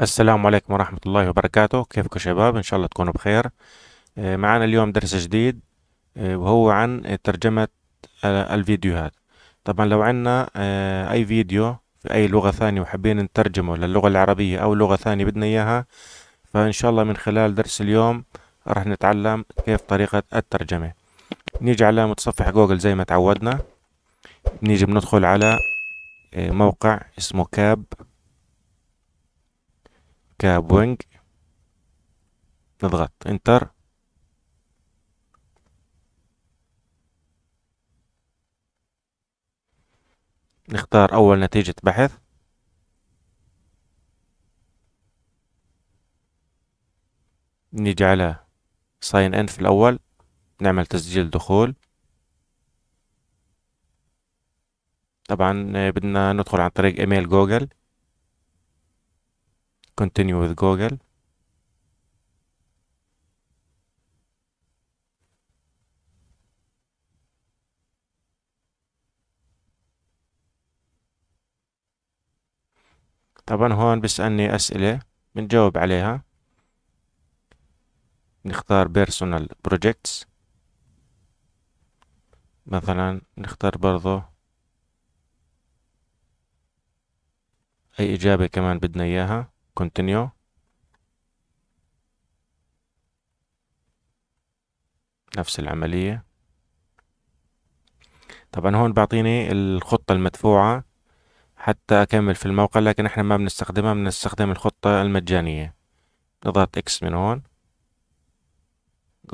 السلام عليكم ورحمة الله وبركاته. كيفكم شباب؟ إن شاء الله تكونوا بخير. معنا اليوم درس جديد وهو عن ترجمة الفيديوهات. طبعا لو عنا أي فيديو في أي لغة ثانية وحابين نترجمه للغة العربية أو لغة ثانية بدنا إياها، فإن شاء الله من خلال درس اليوم راح نتعلم كيف طريقة الترجمة. نيجي على متصفح جوجل زي ما تعودنا، نيجي بندخل على موقع اسمه كابوينج، نضغط انتر. نختار اول نتيجة بحث، نيجي على ساين ان في الاول، نعمل تسجيل دخول. طبعا بدنا ندخل عن طريق ايميل جوجل، continue with Google. طبعا هون بيسألني أسئلة بنجاوب عليها، نختار personal projects مثلا، نختار برضو أي إجابة كمان بدنا إياها، continue. نفس العملية. طبعا هون بعطيني الخطة المدفوعة حتى أكمل في الموقع، لكن احنا ما بنستخدمها، بنستخدم الخطة المجانية. نضغط X من هون،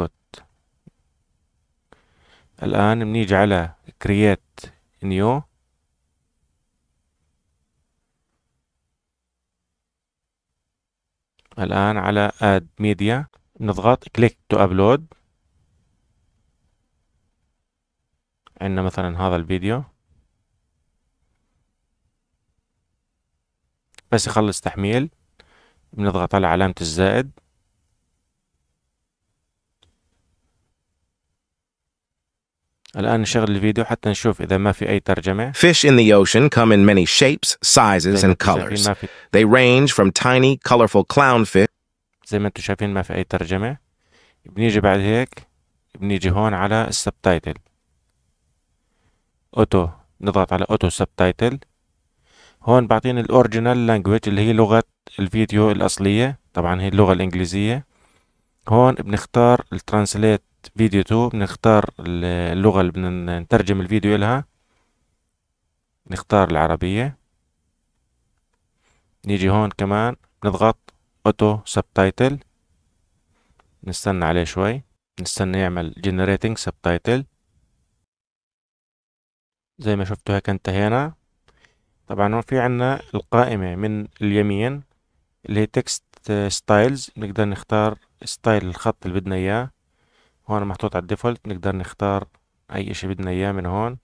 good. الآن بنيجي على create new، الآن على Add Media، نضغط Click to Upload. عندنا مثلا هذا الفيديو، بس يخلص تحميل بنضغط على علامة الزائد، الآن نشغل الفيديو حتى نشوف إذا ما في أي ترجمة. Fish in the ocean come in many shapes, sizes and colors. They range from tiny, colorful clownfish. زي ما انتم شايفين ما في أي ترجمة. بنيجي بعد هيك، بنيجي هون على السبتايتل. أوتو، نضغط على أوتو سبتايتل. هون بعطيني الأوريجينال لانجويج اللي هي لغة الفيديو الأصلية، طبعا هي اللغة الإنجليزية. هون بنختار الترانسليت فيديو تو، بنختار اللغة اللي بدنا نترجم الفيديو إلها، نختار العربية. نيجي هون كمان نضغط أوتو سبتايتل، نستنى عليه شوي، نستنى يعمل جنريتنج سبتايتل. زي ما شفتوا هيك انتهينا. طبعا هون في عنا القائمة من اليمين اللي هي تكست ستايلز، نقدر نختار ستايل الخط اللي بدنا إياه. هون محطوط على الديفولت، نقدر نختار أي إشي بدنا إياه من هون.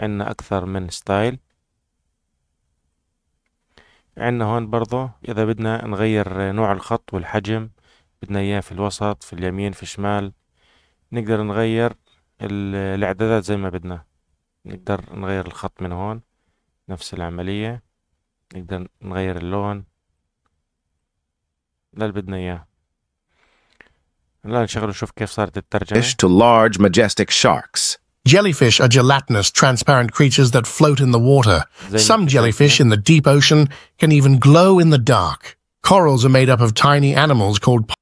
عنا أكثر من ستايل. عنا هون برضو إذا بدنا نغير نوع الخط والحجم بدنا إياه، في الوسط، في اليمين، في الشمال، نقدر نغير الإعدادات زي ما بدنا. نقدر نغير الخط من هون، نفس العملية، نقدر نغير اللون اللي بدنا إياه. الآن نشغل ونشوف كيف صارت الترجمة. Fish to large majestic sharks. Jellyfish are gelatinous, transparent creatures that float in the water. Some jellyfish in the deep ocean can even glow in the dark. Corals are made up of tiny animals called.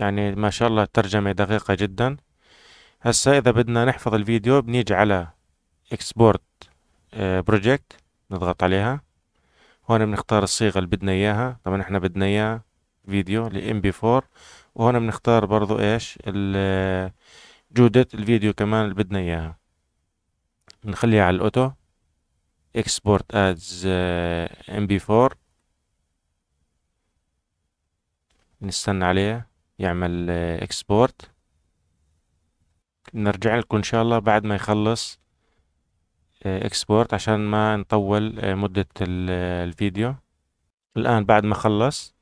يعني ما شاء الله الترجمة دقيقة جدا. هسا إذا بدنا نحفظ الفيديو بنيجي على Export Project، نضغط عليها. هون بنختار الصيغة اللي بدنا إياها، طبعا إحنا بدنا إياها فيديو ل MP4، وهنا بنختار برضو إيش جودة الفيديو كمان اللي بدنا إياها. نخليها على الأوتو Export as MP4، نستنى عليه يعمل Export. نرجع لكم إن شاء الله بعد ما يخلص Export عشان ما نطول مدة الفيديو. الآن بعد ما خلص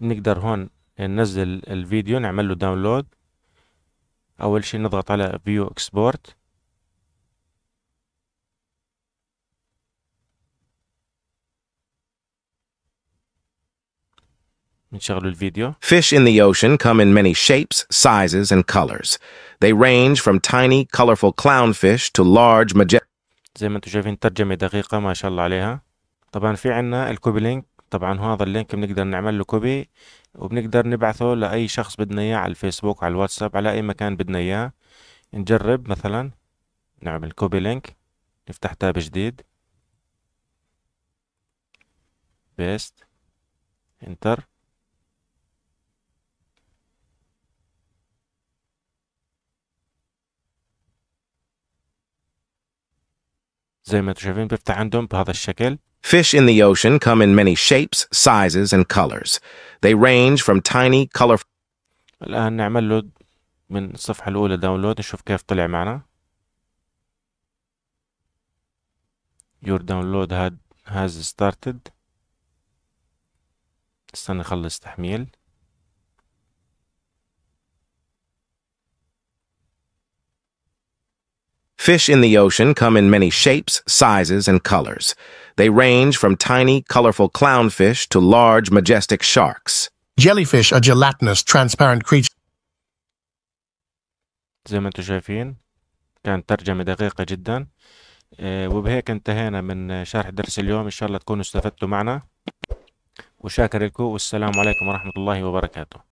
نقدر هون ننزل الفيديو، نعمل له داونلود. أول شي نضغط على View Export، نشغلوا الفيديو. Fish in the ocean come in many shapes, sizes and colors. They range from tiny colorful clownfish to large majestic. زي ما انتم شايفين ترجمة دقيقة ما شاء الله عليها. طبعا في عنا الكوبي لينك، طبعا هذا اللينك بنقدر نعمل له كوبي وبنقدر نبعثه لأي شخص بدنا اياه على الفيسبوك، على الواتساب، على أي مكان بدنا اياه. نجرب مثلا نعمل كوبي لينك، نفتح تاب جديد، بيست، انتر. زي ما انتم شايفين بيفتح عندهم بهذا الشكل. Fish in the ocean come in many shapes, sizes and colors. They range from tiny colorful. الآن نعمل له من الصفحة الأولى داونلود، نشوف كيف طلع معنا. Your download has started. استنى نخلص تحميل. Fish in the ocean come in many shapes, sizes, and colors. They range from tiny, colorful clownfish to large, majestic sharks. Jellyfish are gelatinous, transparent creatures. زي ما انتم شايفين كانت ترجمة دقيقة جدا. وبهيك انتهينا من شرح درس اليوم، ان شاء الله تكونوا استفدتوا معنا، وشاكر لكم والسلام عليكم ورحمة الله وبركاته.